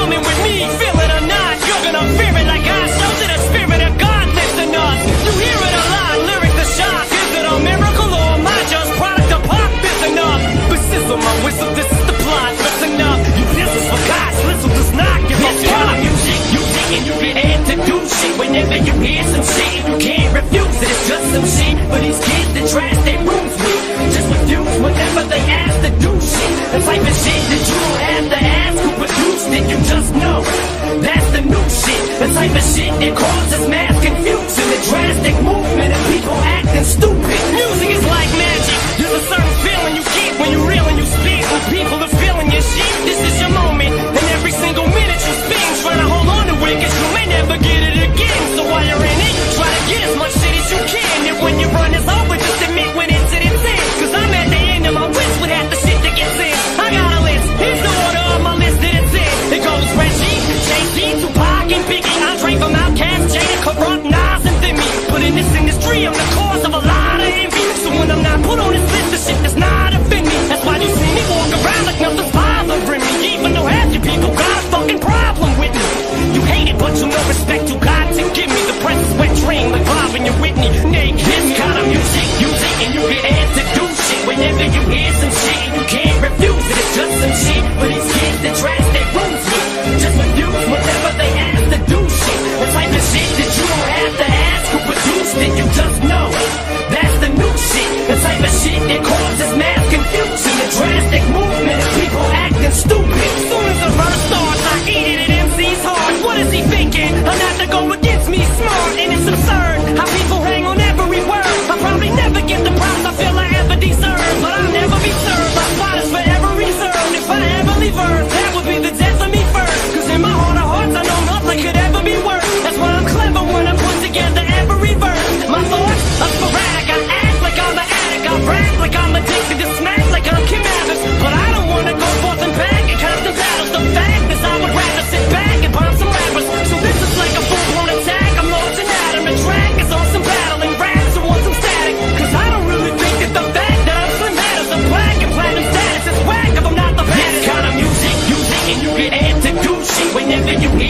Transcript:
coming with me, feel it or not, you're gonna fear it like I know that the spirit of God lives in us. You hear it a lot, lyrics are shock. Is it a miracle or am I just product of pop? It's enough, but sizzle my whistle, this is the plot, that's enough. You pistols for God's whistle does not give a fuck. You dig and you get amped to do shit. Whenever you hear some shit and you can't refuse it, it's just some shit. But these kids that trash their rooms with, just refuse whenever they ask to do shit. It's like the shit that you don't have to ask who produced it, you just know. That's the new shit, the type of shit that causes mass confusion. The drastic movement of people acting stupid. Music is like magic, there's a certain feeling you get when you reel and you speak. When people are feeling your shit, this is your moment. And every single minute you spend trying to hold on to it, cause you may never get it again. So while you're in it, try to get as much shit as you can. And when your run is over, just admit when incidents end. Cause I'm at the end of my list with half the shit that gets in. I got a list, here's the order of my list that it's in. It goes Reggie, Jay-Z, Tupac, and Biggie, Andre from Outkast, Jada, Corrupt, Nas, and Thimmy. But in this industry, I'm the cause of a lot of envy. So when I'm not put on this list, the shit does not offend me. That's why you see me walk around like nothing's bothering me. Even though half you people got a fucking problem with me. You hate it, but you know respect you got to give me. The press is wet dream, like Bob and your Whitney. Naked, this kind of music, you dig and you get asked to do shit. Whenever you hear some shit, you can't refuse it. It's just some shit, but these kids that trash their rooms with. Just refuse whatever they ask to do shit. The type of shit that you don't have to ask who produced it, you just know. That's the new shit, the type of shit that causes mass confusion. The drastic movement of people acting stupid. As soon as the verse starts, I eat it and MC's hard. What is he thinking? I'm not to go against me, smart, and it's absurd how people hang on every word. I probably never get the props I feel I ever deserve, but I'll never be served. My spot is forever reserved. If I ever leave Earth, that would be the death of me first. Cause in my heart of hearts, I know nothing could ever be worse. That's why I'm clever when I put together every verse. My thoughts are sporadic. I act like I'm an addict. I rap like I'm addicted to smack like I'm Kim Abbas. But I don't wanna go forth and back and count the battles. The fact is I would rather sit back and bomb some rappers. So this is like a full-blown attack. I'm launching at him. The track is on some battling raps who want some static. Cause I don't really think that the fact that I'm slim matters. I'm black and platinum status is whack if I'm not the baddest. This kind of music you dig and you get amped to do shit. Whenever you hear